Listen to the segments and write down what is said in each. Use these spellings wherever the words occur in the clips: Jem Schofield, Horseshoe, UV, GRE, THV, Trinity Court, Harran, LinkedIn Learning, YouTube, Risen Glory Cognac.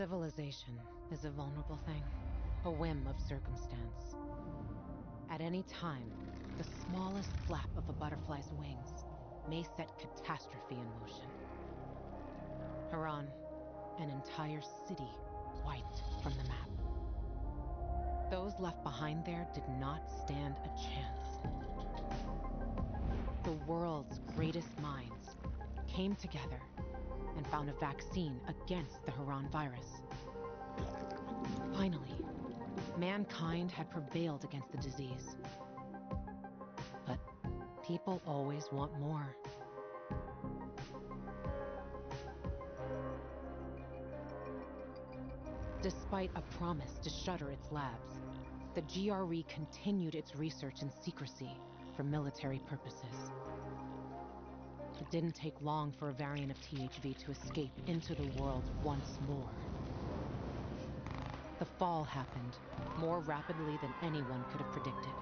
Civilization is a vulnerable thing, a whim of circumstance. At any time, the smallest flap of a butterfly's wings may set catastrophe in motion. Harran, an entire city wiped from the map. Those left behind there did not stand a chance. The world's greatest minds came together and found a vaccine against the Harran virus. Finally, mankind had prevailed against the disease. But people always want more. Despite a promise to shutter its labs, the GRE continued its research in secrecy for military purposes. It didn't take long for a variant of THV to escape into the world once more. The fall happened more rapidly than anyone could have predicted.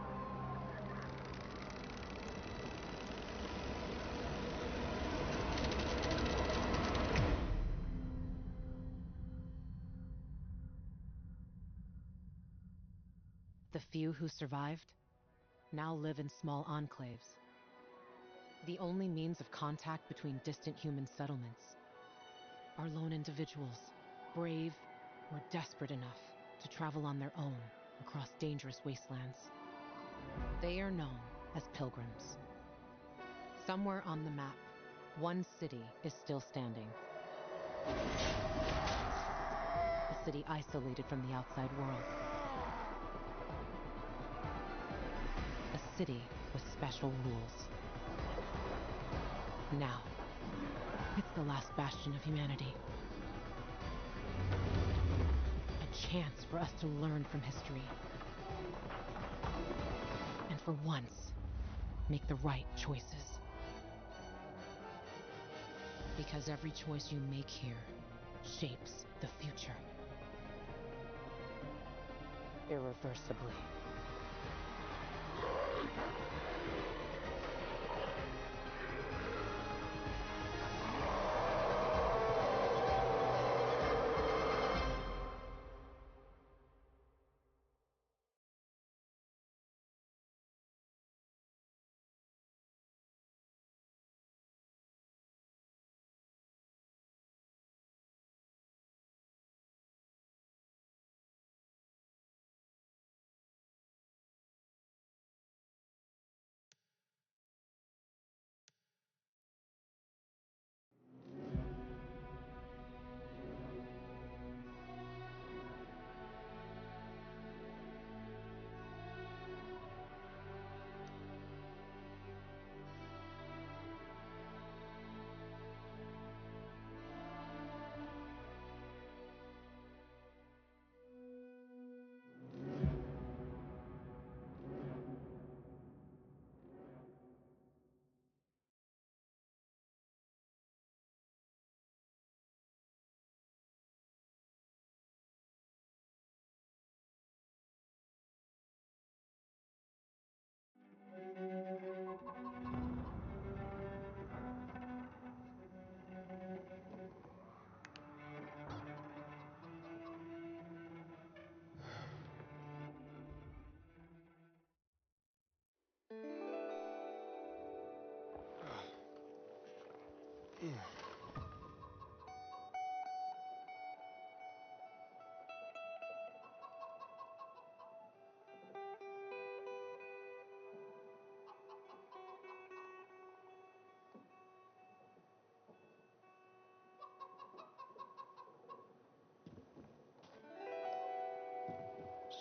The few who survived now live in small enclaves, the only means of contact between distant human settlements. Are lone individuals, brave or desperate enough to travel on their own across dangerous wastelands. They are known as pilgrims. Somewhere on the map, one city is still standing. A city isolated from the outside world. City with special rules. Now, it's the last bastion of humanity. A chance for us to learn from history. And for once, make the right choices. Because every choice you make here shapes the future. Irreversibly.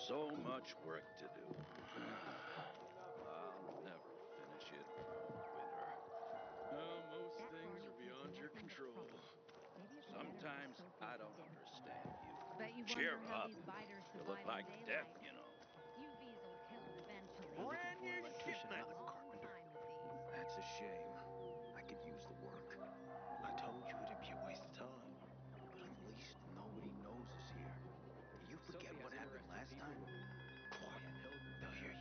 So much work to do. I'll never finish it, winner. Most things are beyond your control. Sometimes I don't understand you. Cheer up. You look like death, you know. UVs will kill them eventually. Brand new electrician and a carpenter. That's a shame. I could use the work. I told you it'd be a waste of time. But at least nobody knows us here. You forget what happened last time? Quiet. They'll hear you.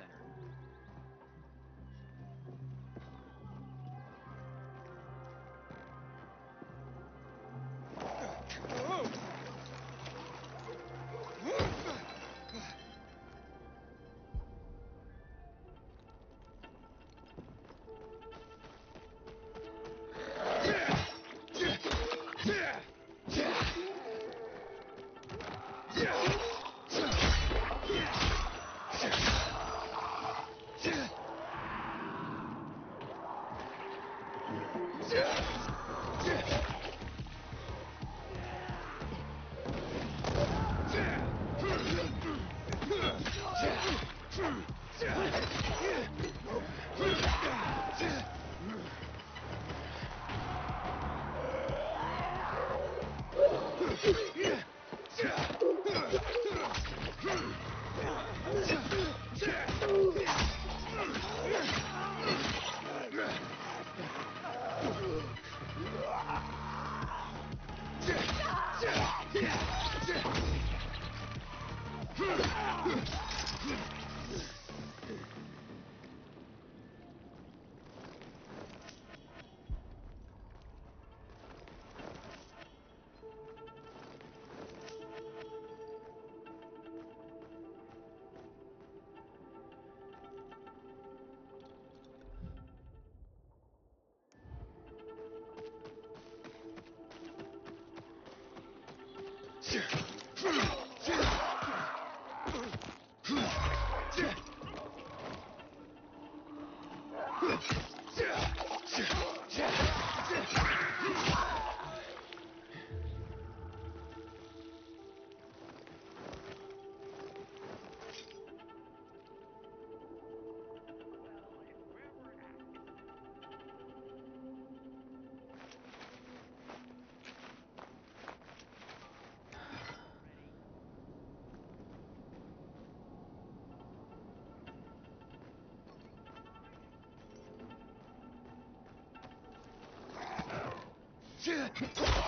Center.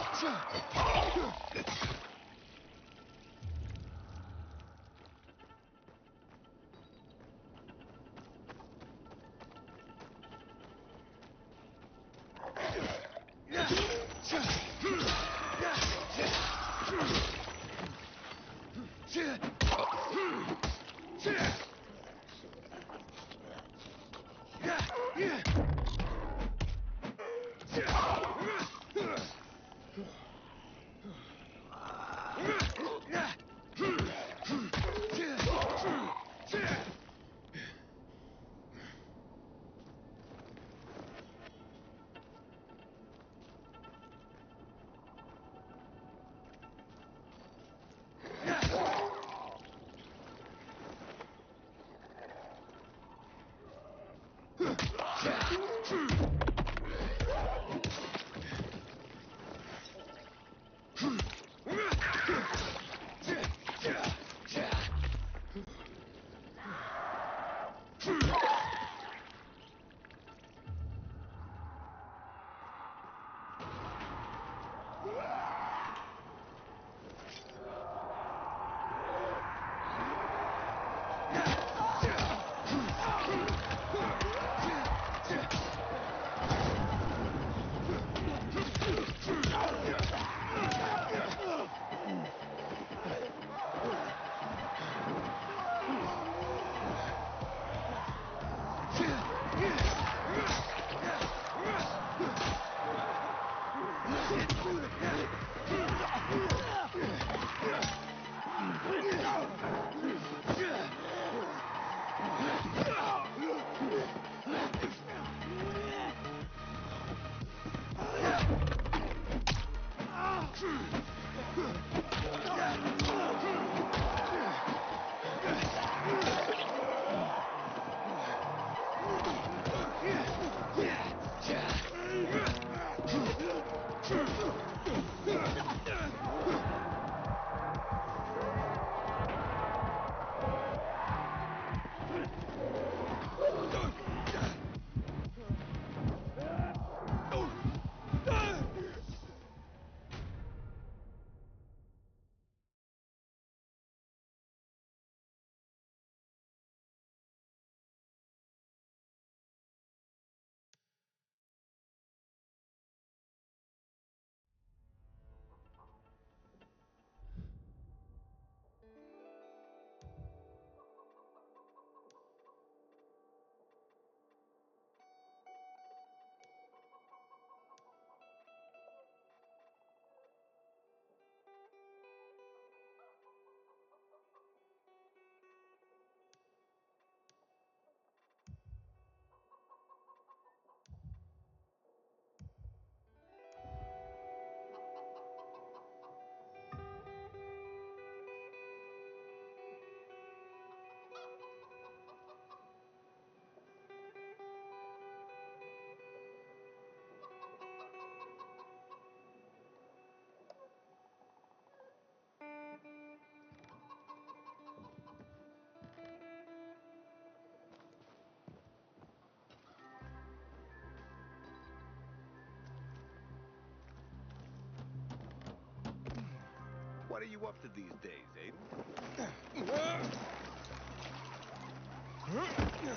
What are you up to these days, Aiden? Yeah!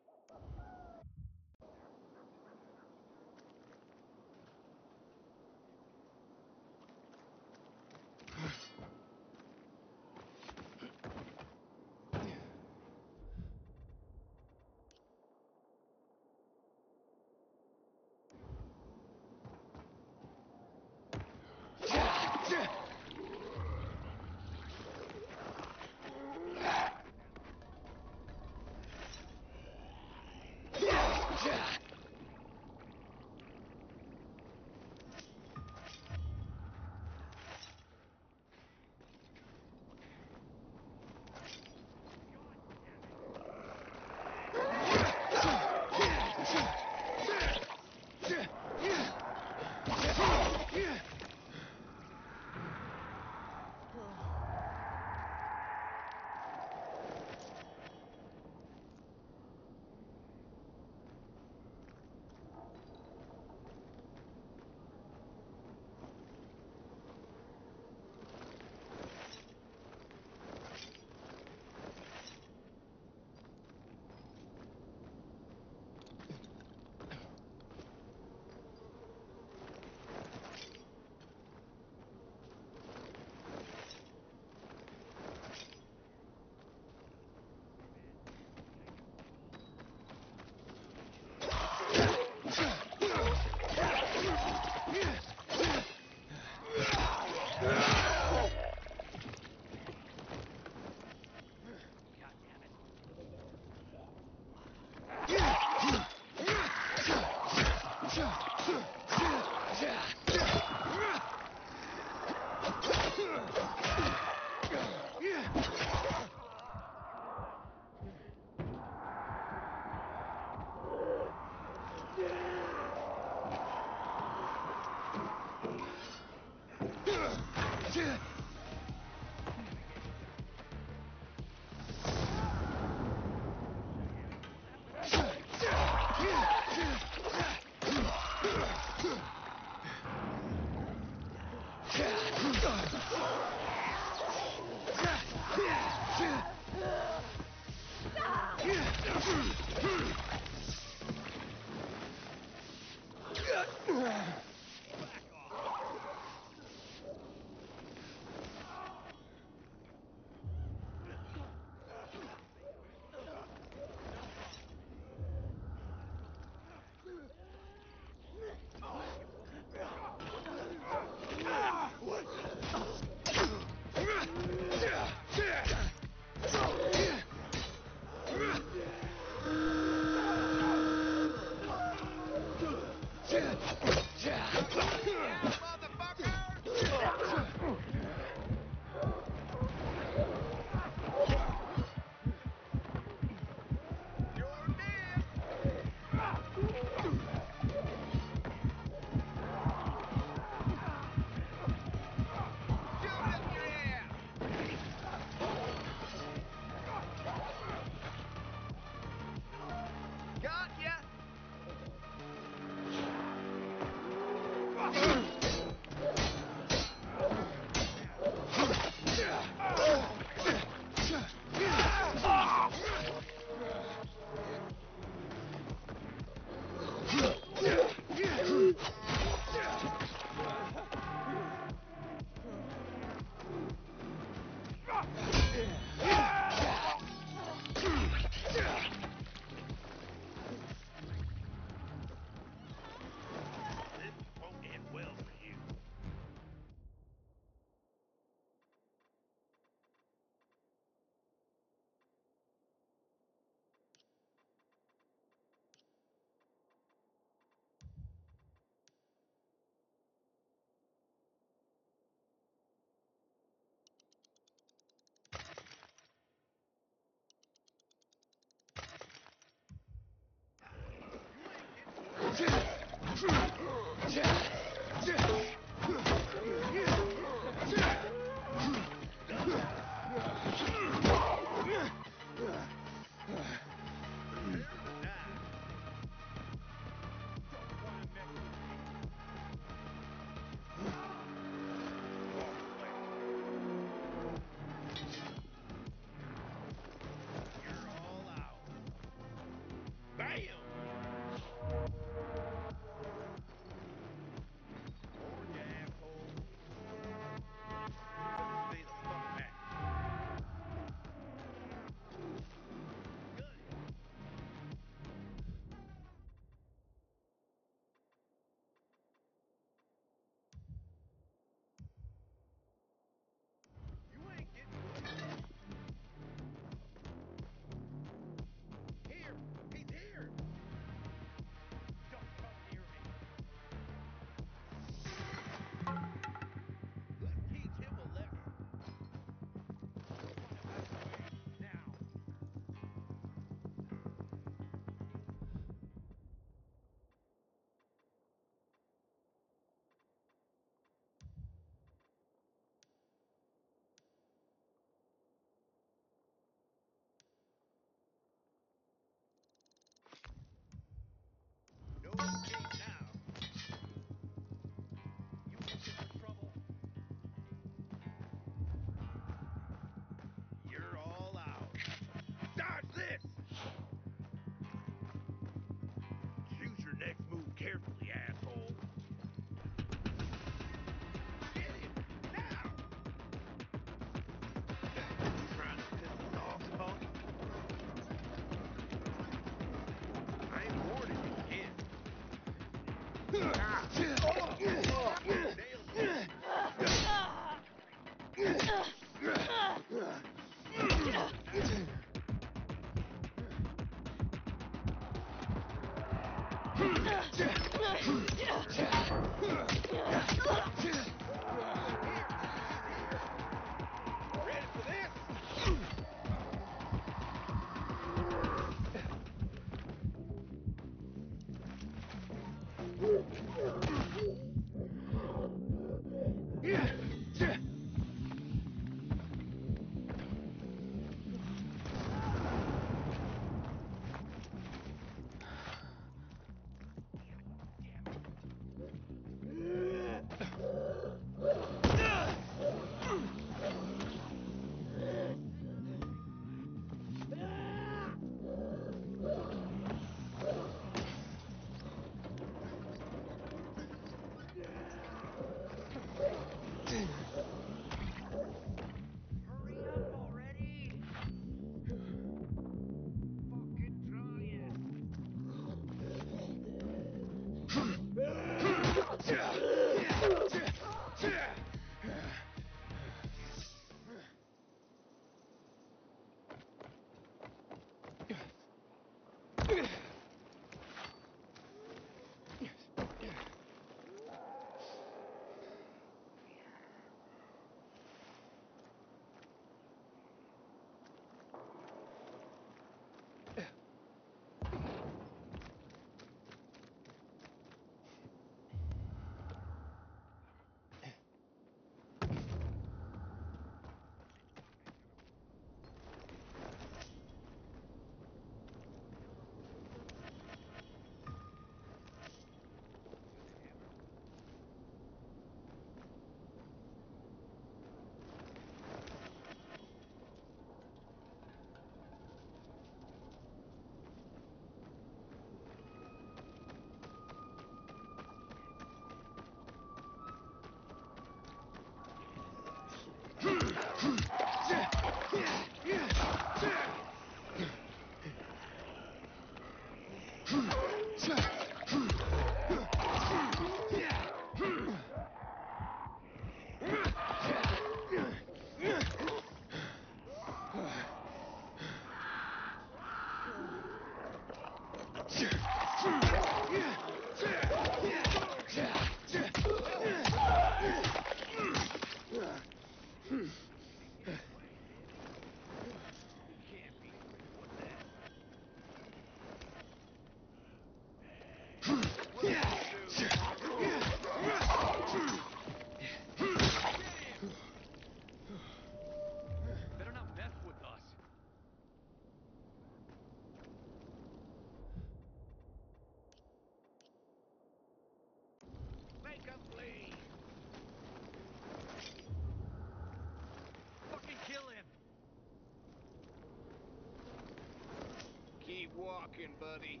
rocking, buddy.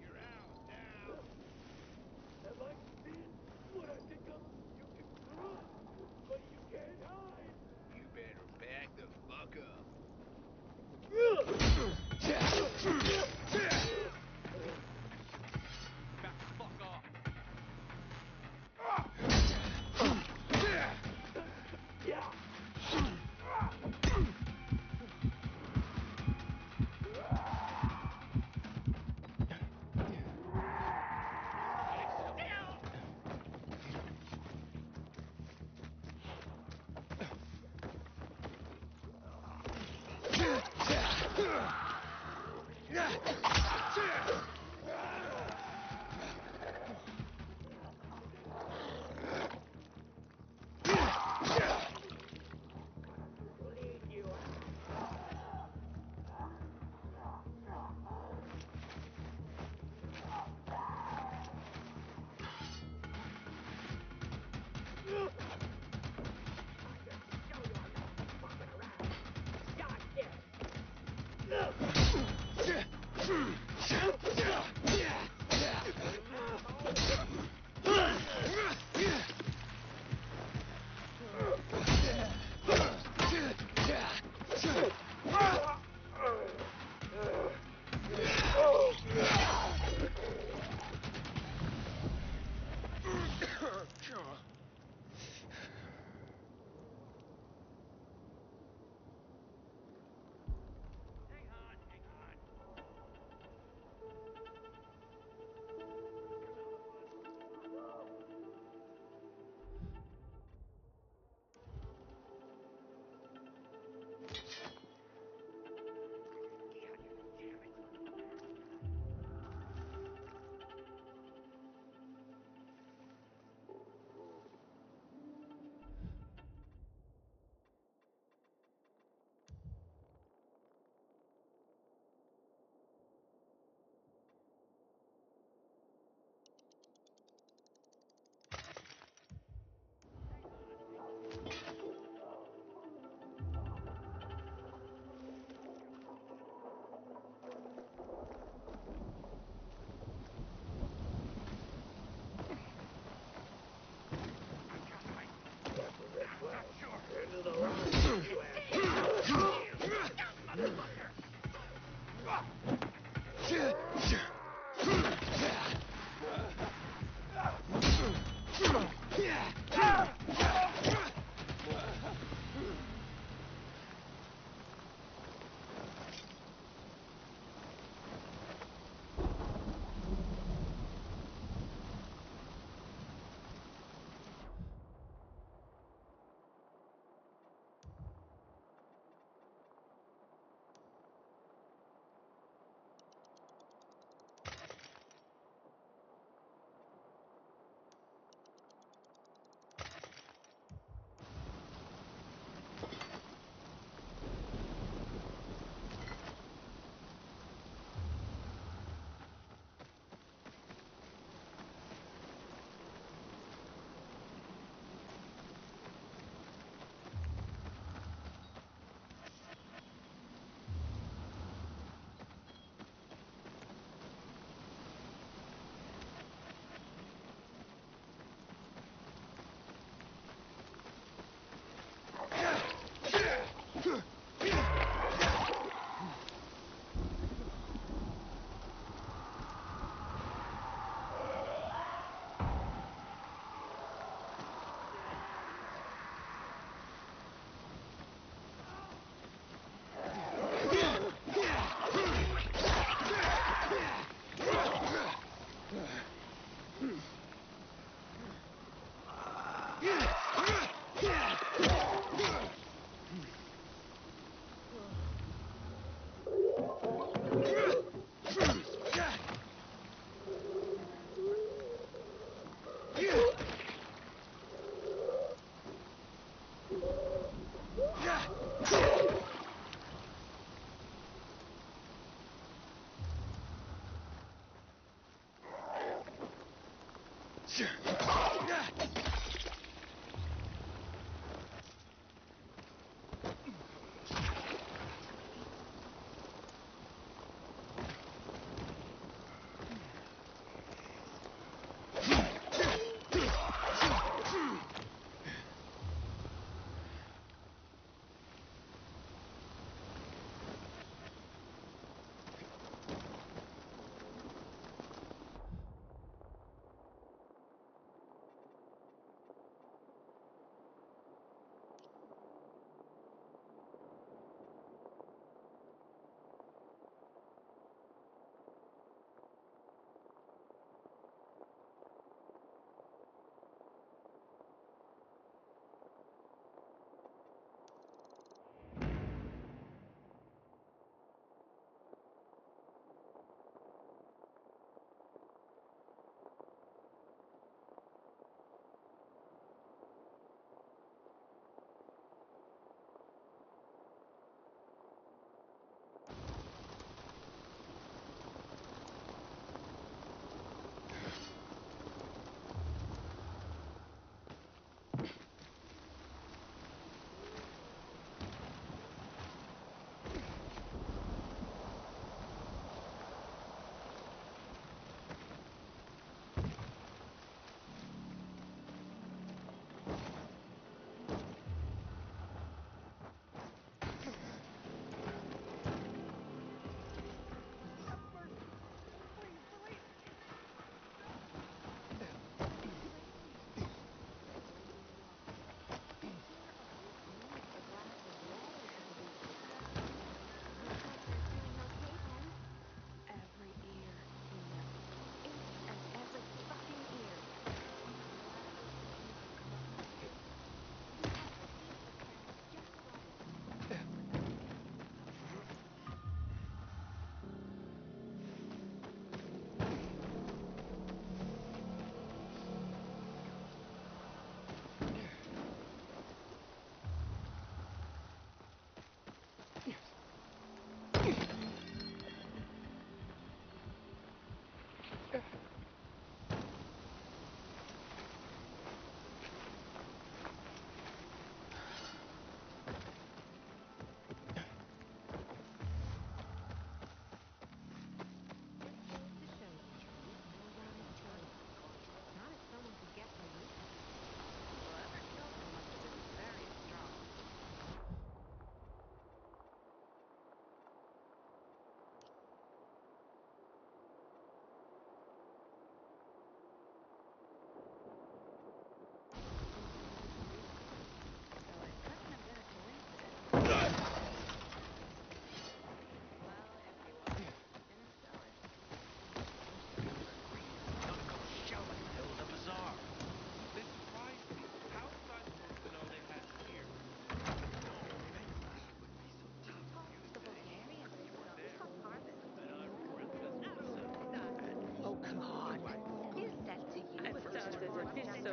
You're out now. Have I seen what I think of? You can run, but you can't hide. You better back the fuck up. Back the fuck off. Yeah.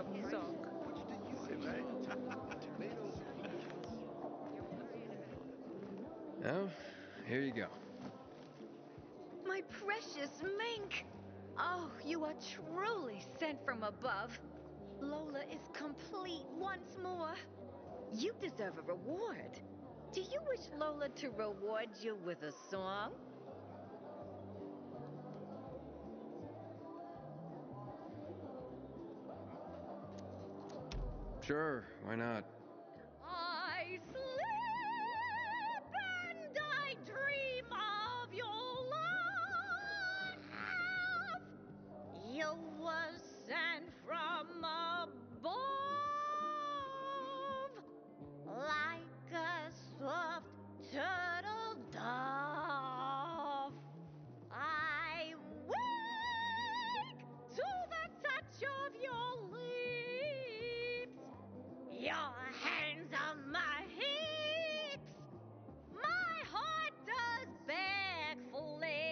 the song. Oh, here you go. My precious mink! Oh, you are truly sent from above. Lola is complete once more. You deserve a reward. Do you wish Lola to reward you with a song? Sure, why not? I sleep and I dream of your love. You were sent from above like a soft turtle dove. I wake to the touch of your lips. Your hands on my hips, my heart does backflips.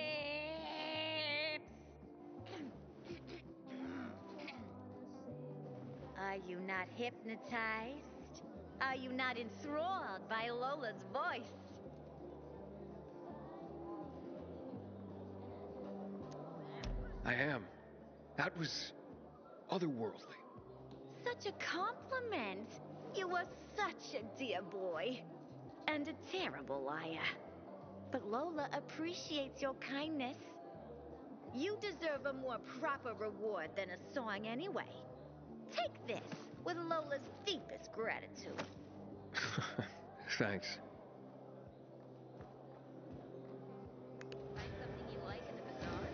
Are you not hypnotized? Are you not enthralled by Lola's voice? I am. That was otherworldly. Such a compliment. You are such a dear boy and a terrible liar. But Lola appreciates your kindness. You deserve a more proper reward than a song anyway. Take this with Lola's deepest gratitude. Thanks. Find something you like in the bazaar?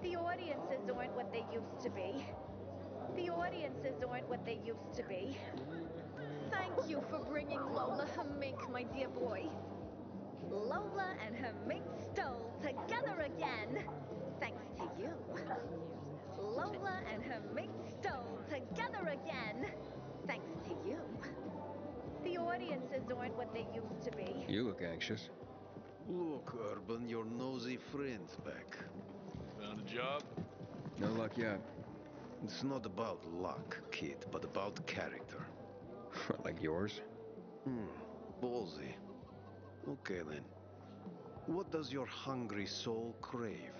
The audiences aren't what they used to be. Thank you for bringing Lola her mink, my dear boy. Lola and her mink stole together again, thanks to you. Lola and her mink stole together again, thanks to you. The audiences aren't what they used to be. You look anxious. Look, Urban, your nosy friend's back. Found a job? No luck yet. It's not about luck, kid, but about character. Like yours? Ballsy. Okay then. What does your hungry soul crave?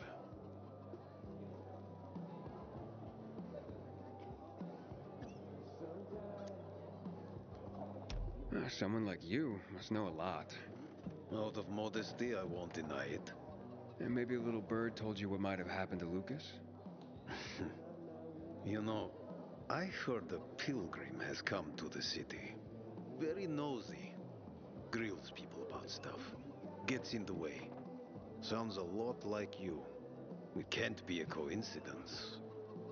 Someone like you must know a lot. Out of modesty, I won't deny it. And maybe a little bird told you what might have happened to Lucas? You know, I heard a pilgrim has come to the city. Very nosy. Grills people about stuff. Gets in the way. Sounds a lot like you. It can't be a coincidence.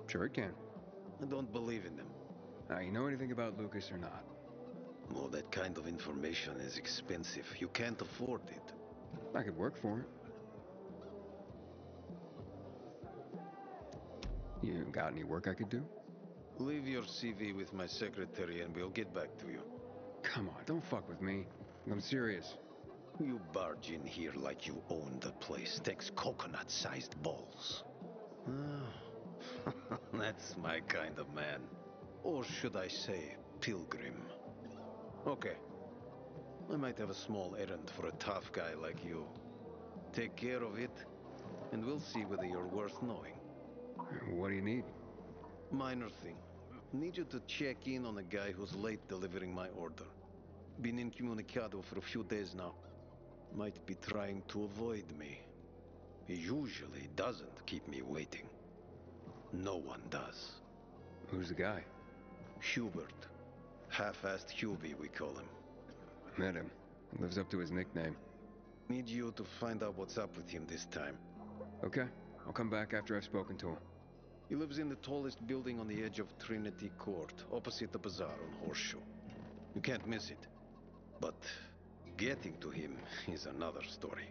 Sure it can. I don't believe in them. Now, you know anything about Lucas or not? Well, that kind of information is expensive. You can't afford it. I could work for it. You got any work I could do? Leave your CV with my secretary and we'll get back to you. Come on, don't fuck with me. I'm serious. You barge in here like you own the place. Takes coconut-sized balls. That's my kind of man. Or should I say, pilgrim. Okay. I might have a small errand for a tough guy like you. Take care of it, and we'll see whether you're worth knowing. What do you need? Minor thing. Need you to check in on a guy who's late delivering my order. Been incommunicado for a few days now. Might be trying to avoid me. He usually doesn't keep me waiting. No one does. Who's the guy? Hubert. Half-assed Hubie, we call him. Met him. Lives up to his nickname. Need you to find out what's up with him this time. Okay. I'll come back after I've spoken to him. He lives in the tallest building on the edge of Trinity Court, opposite the bazaar on Horseshoe. You can't miss it. But Getting to him is another story.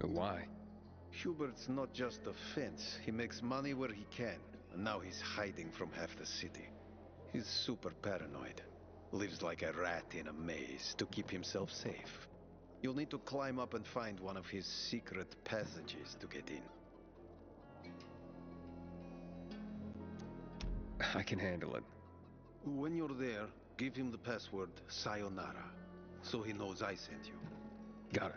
Why? Hubert's not just a fence. He makes money where he can, and now he's hiding from half the city. He's super paranoid. Lives like a rat in a maze to keep himself safe. You'll need to climb up and find one of his secret passages to get in. I can handle it. When you're there, give him the password Sayonara, so he knows I sent you. Got it.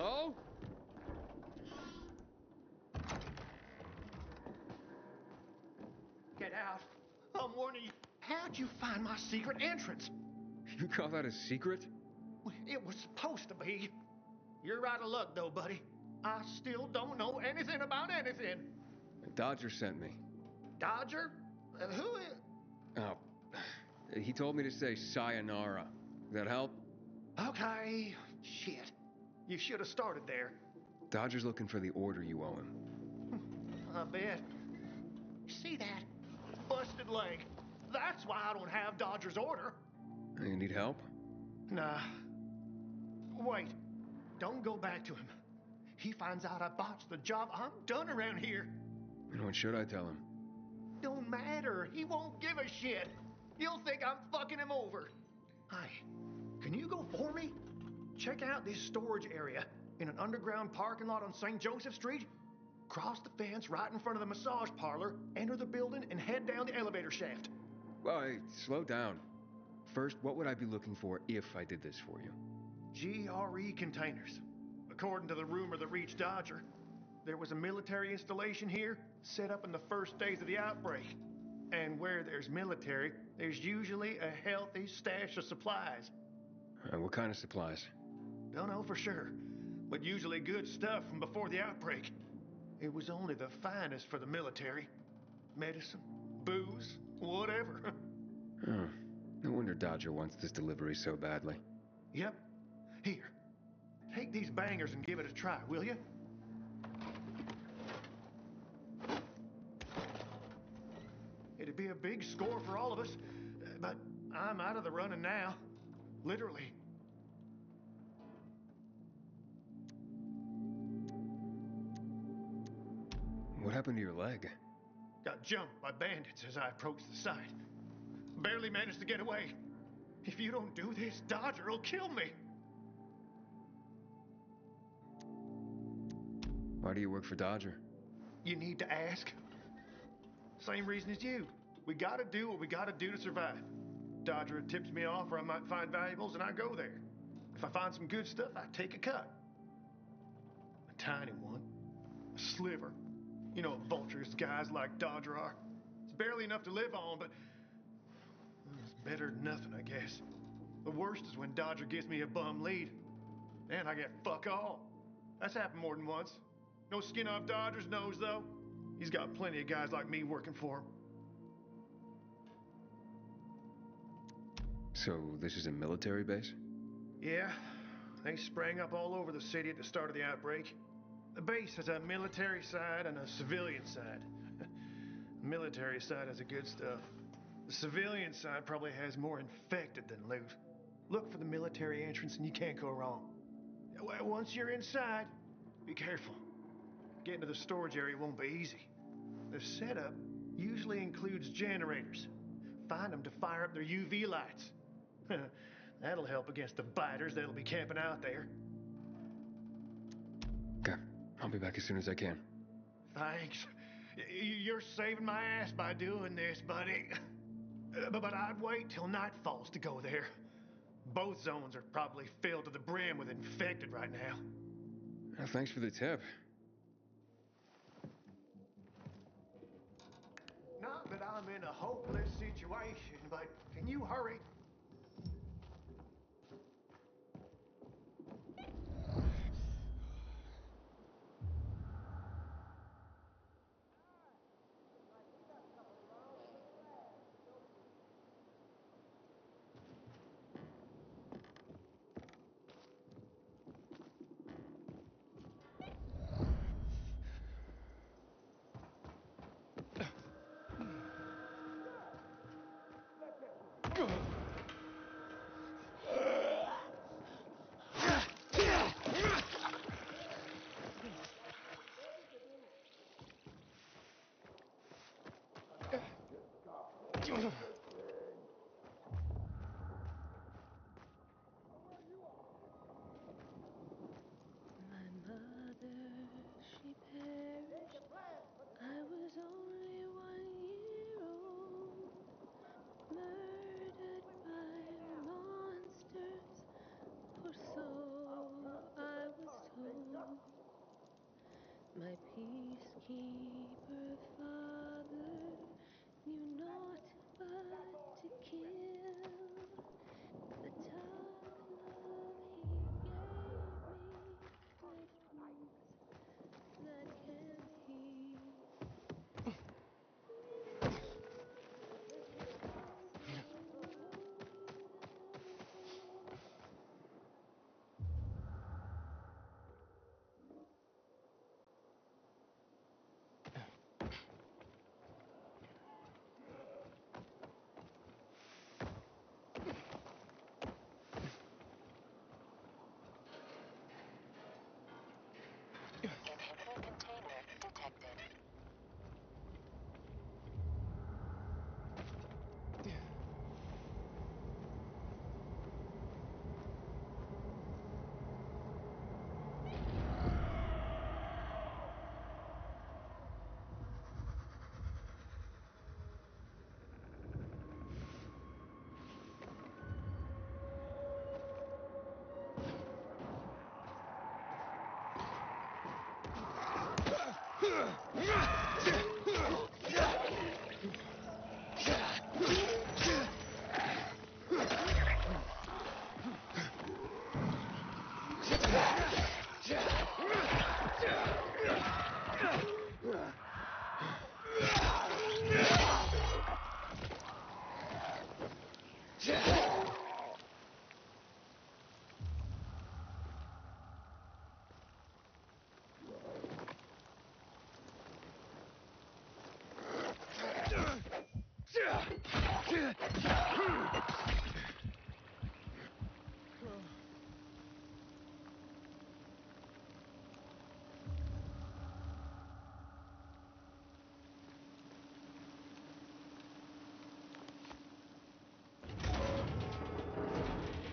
Hello? Get out. I'm warning you. How'd you find my secret entrance? You call that a secret? It was supposed to be. You're out of luck, though, buddy. I still don't know anything about anything. Dodger sent me. Dodger? Who is... Oh. He told me to say sayonara. That help? Okay. Shit. You should have started there. Dodger's looking for the order you owe him. I bet. See that? Busted leg. That's why I don't have Dodger's order. You need help? Nah. Wait. Don't go back to him. He finds out I botched the job, I'm done around here. And what should I tell him? Don't matter. He won't give a shit. You'll think I'm fucking him over. Hi. Can you go for me? Check out this storage area in an underground parking lot on St. Joseph Street. Cross the fence right in front of the massage parlor, enter the building, and head down the elevator shaft. Well, hey, slow down. First, what would I be looking for if I did this for you? GRE containers. According to the rumor that reached Dodger, there was a military installation here set up in the first days of the outbreak. And where there's military, there's usually a healthy stash of supplies. What kind of supplies? Don't know for sure, but usually good stuff from before the outbreak. It was only the finest for the military. Medicine, booze, whatever. Oh, no wonder Dodger wants this delivery so badly. Yep. Here, take these bangers and give it a try, will you? It'd be a big score for all of us, but I'm out of the running now. Literally. What happened to your leg? Got jumped by bandits as I approached the site. Barely managed to get away. If you don't do this, Dodger will kill me. Why do you work for Dodger? You need to ask. Same reason as you. We gotta do what we gotta do to survive. Dodger tips me off where I might find valuables, and I go there. If I find some good stuff, I take a cut. A tiny one. A sliver. You know what vultures guys like Dodger are. It's barely enough to live on, but it's better than nothing, I guess. The worst is when Dodger gives me a bum lead. And I get fuck all. That's happened more than once. No skin off Dodger's nose, though. He's got plenty of guys like me working for him. So this is a military base? Yeah. They sprang up all over the city at the start of the outbreak. The base has a military side and a civilian side. The military side has the good stuff. The civilian side probably has more infected than loot. Look for the military entrance and you can't go wrong. Once you're inside, be careful. Getting to the storage area won't be easy. The setup usually includes generators. Find them to fire up their UV lights. That'll help against the biters that'll be camping out there. Okay, I'll be back as soon as I can. Thanks. You're saving my ass by doing this, buddy. But I'd wait till night falls to go there. Both zones are probably filled to the brim with infected right now. Well, thanks for the tip. Not that I'm in a hopeless situation, but can you hurry?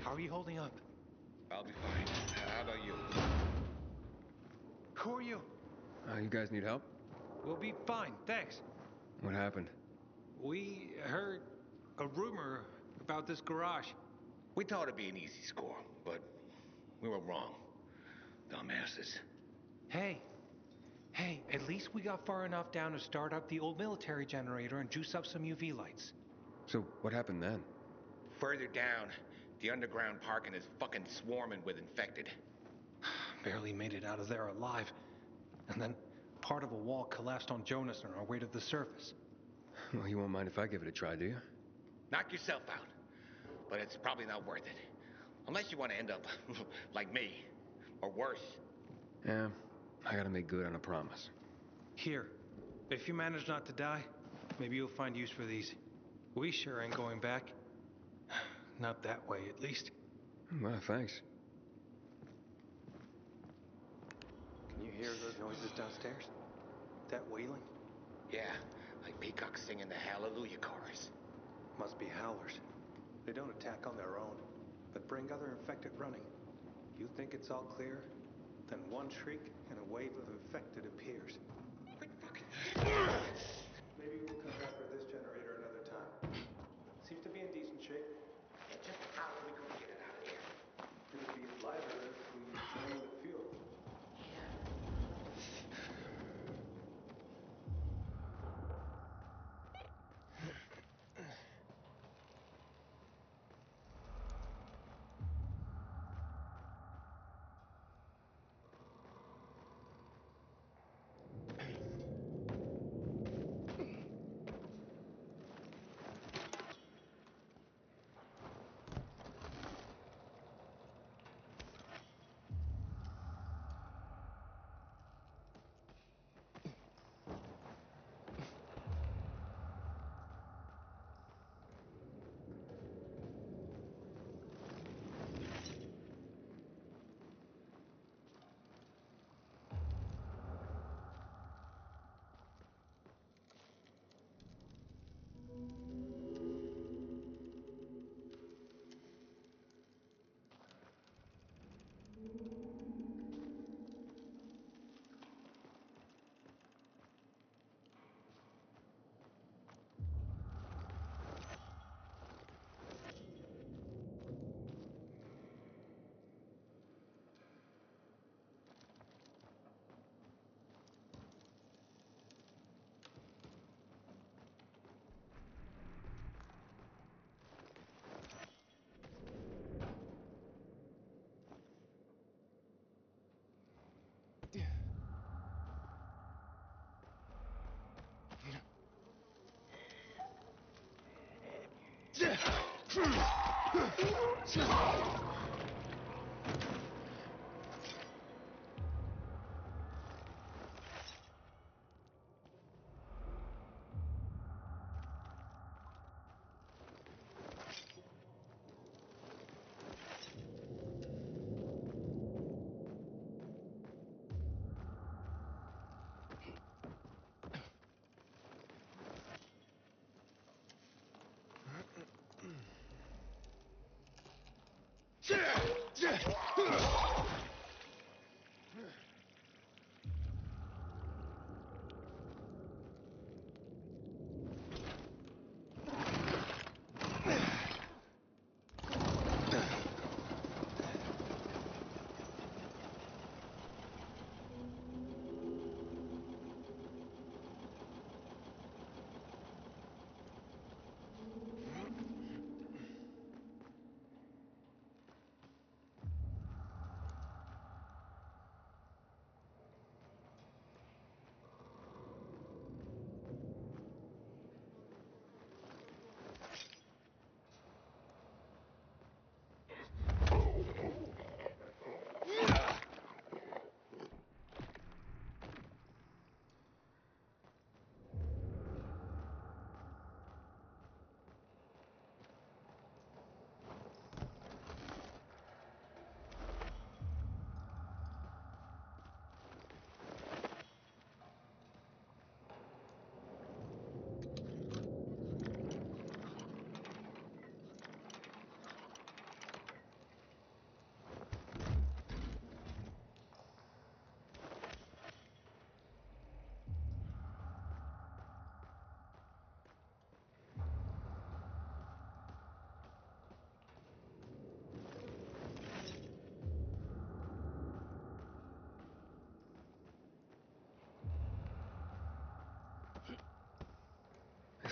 How are you holding up? I'll be fine. How about you? Who are you? You guys need help? We'll be fine, thanks. What happened? We heard a rumor about this garage. We thought it'd be an easy score, but we were wrong. Dumbasses. Hey, at least we got far enough down to start up the old military generator and juice up some UV lights. So what happened then? Further down, the underground parking is fucking swarming with infected. Barely made it out of there alive. And then part of a wall collapsed on Jonas on our way to the surface. Well, you won't mind if I give it a try, do you? Knock yourself out. But it's probably not worth it. Unless you want to end up like me. Or worse. Yeah, I gotta make good on a promise. Here. If you manage not to die, maybe you'll find use for these. We sure ain't going back. Not that way, at least. Well, thanks. Can you hear those noises downstairs? That wailing? Yeah. Like peacocks singing the Hallelujah chorus. Must be howlers. They don't attack on their own, but bring other infected running. You think it's all clear? Then one shriek and a wave of infected appears. Maybe we'll come back for this generator another time. Seems to be in decent shape. And just how are we going to get it out of here? It'll be lighter if we burn the fuel.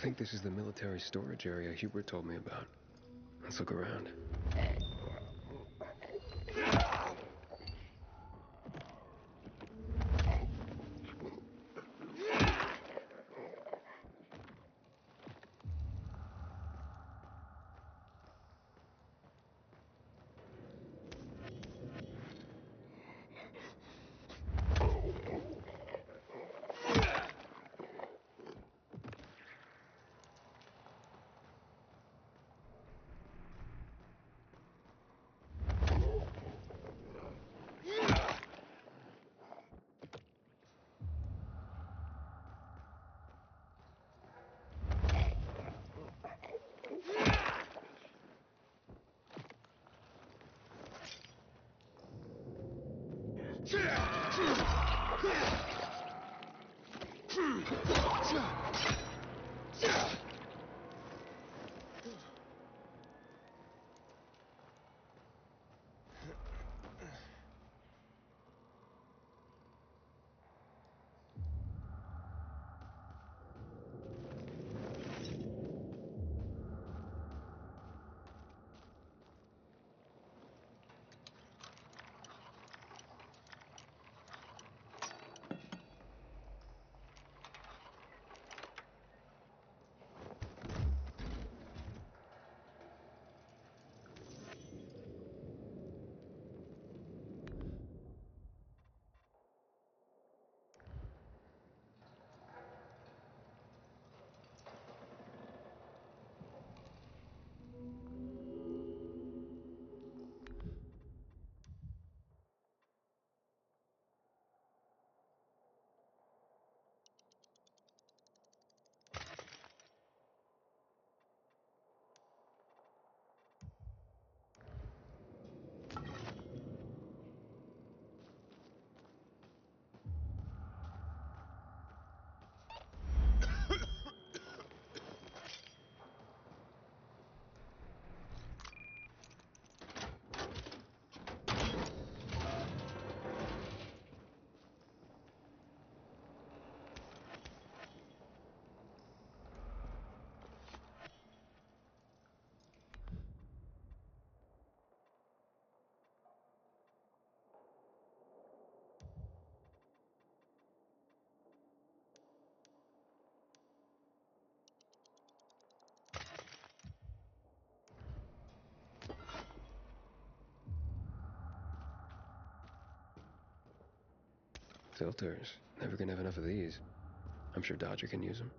think this is the military storage area Hubert told me about. Let's look around. Filters. Never gonna have enough of these. I'm sure Dodger can use them.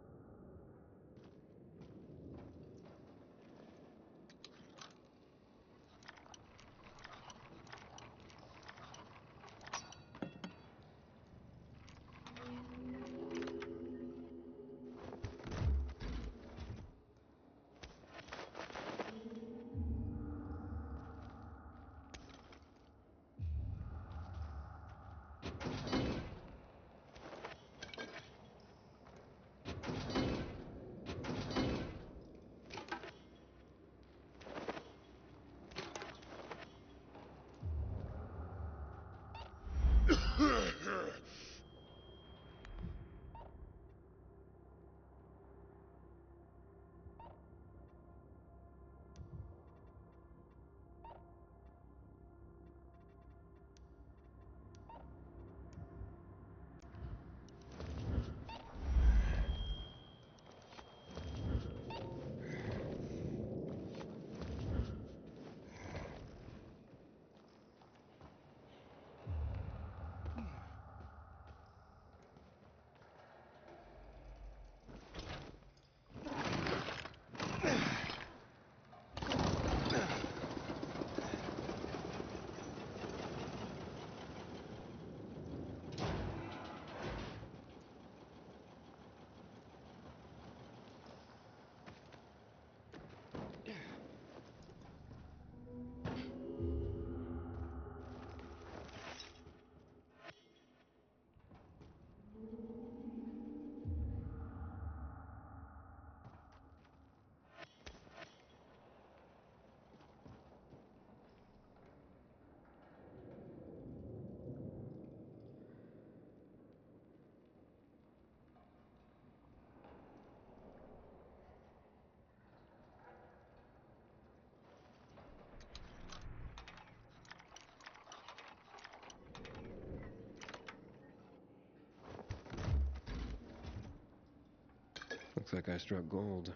like I struck gold.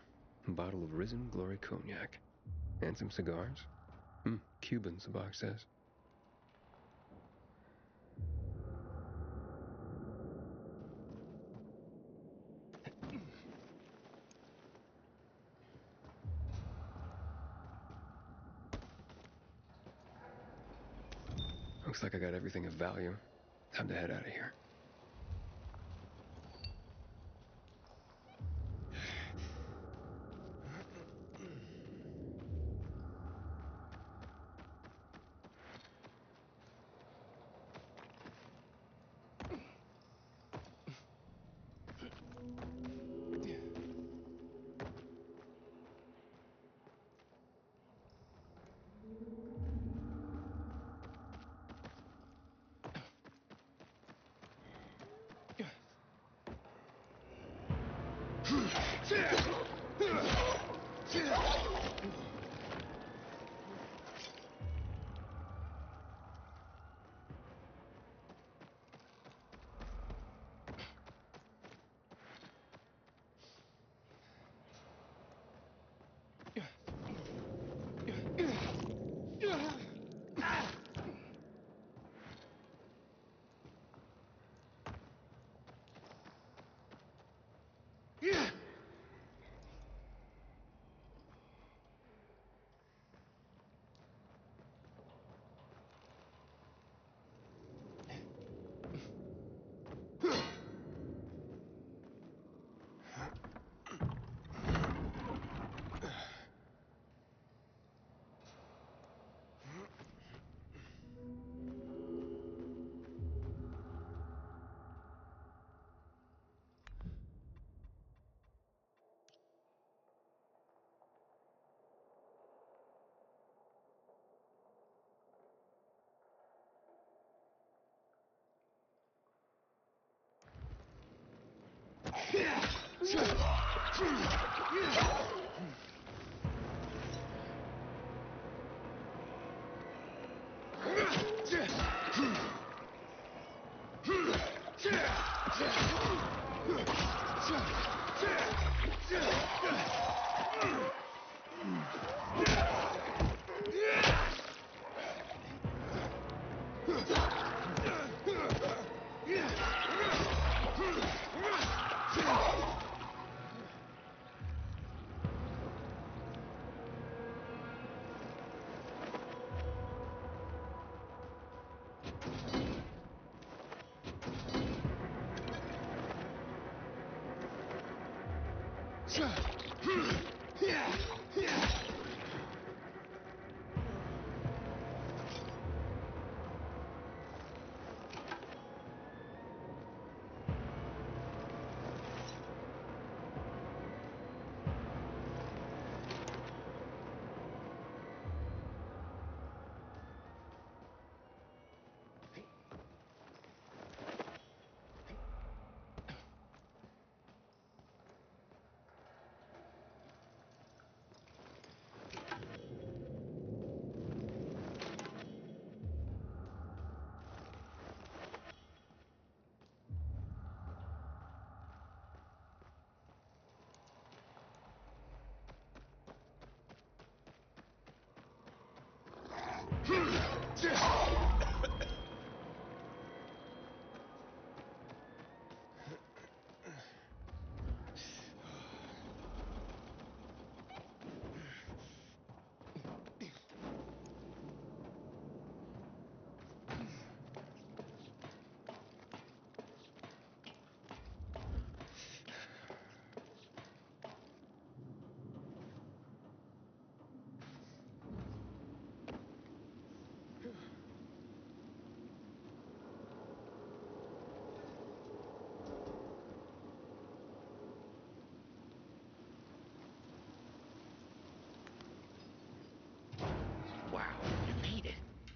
A bottle of Risen Glory Cognac. And some cigars. Cubans, the box says. Looks like I got everything of value. Time to head out of here.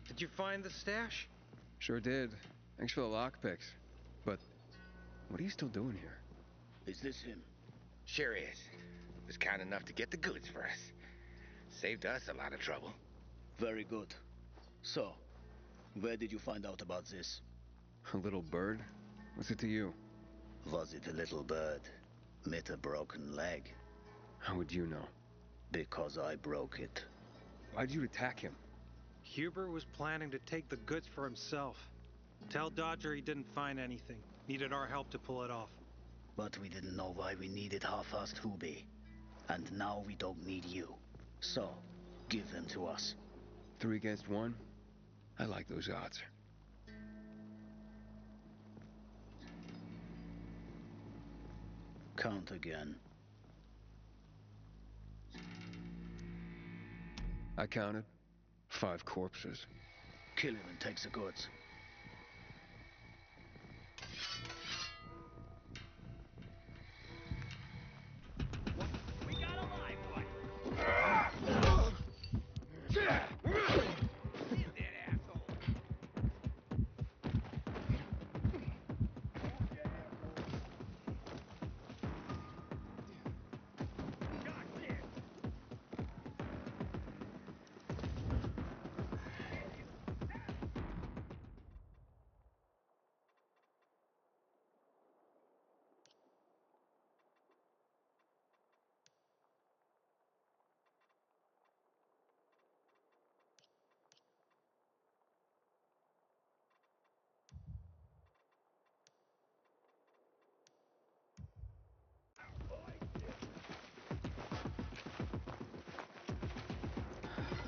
Did you find the stash? Sure did. Thanks for the lockpicks. But what are you still doing here? Is this him? Sure is. It was kind enough to get the goods for us. Saved us a lot of trouble. Very good. So, where did you find out about this? A little bird? What's it to you? Was it a little bird? With a broken leg. How would you know? Because I broke it. Why'd you attack him? Huber was planning to take the goods for himself. Tell Dodger he didn't find anything. Needed our help to pull it off. But we didn't know why we needed half-assed Hubie. And now we don't need you. So, give them to us. 3 against 1? I like those odds. Count again. I counted 5 corpses. Kill him and take the goods.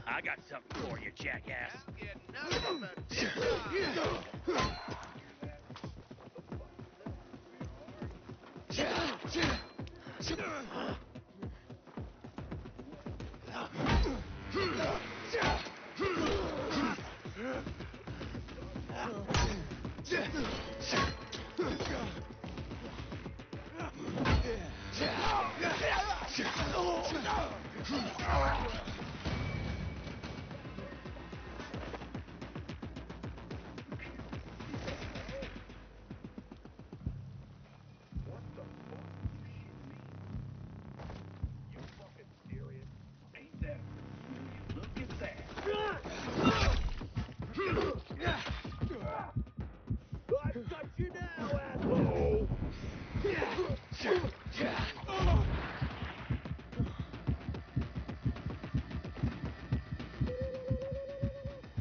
I got something for you, jackass. I'll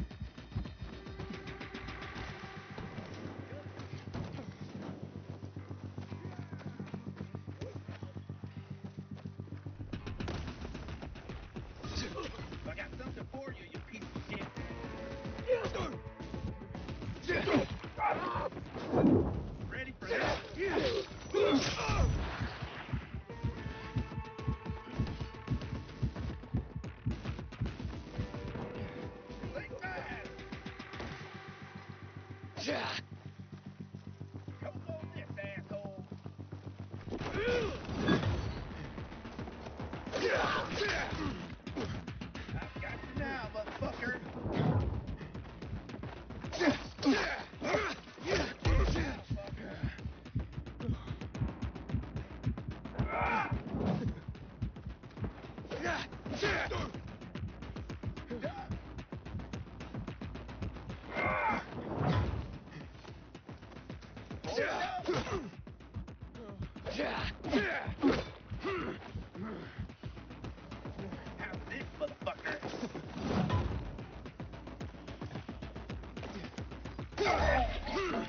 get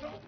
nothing but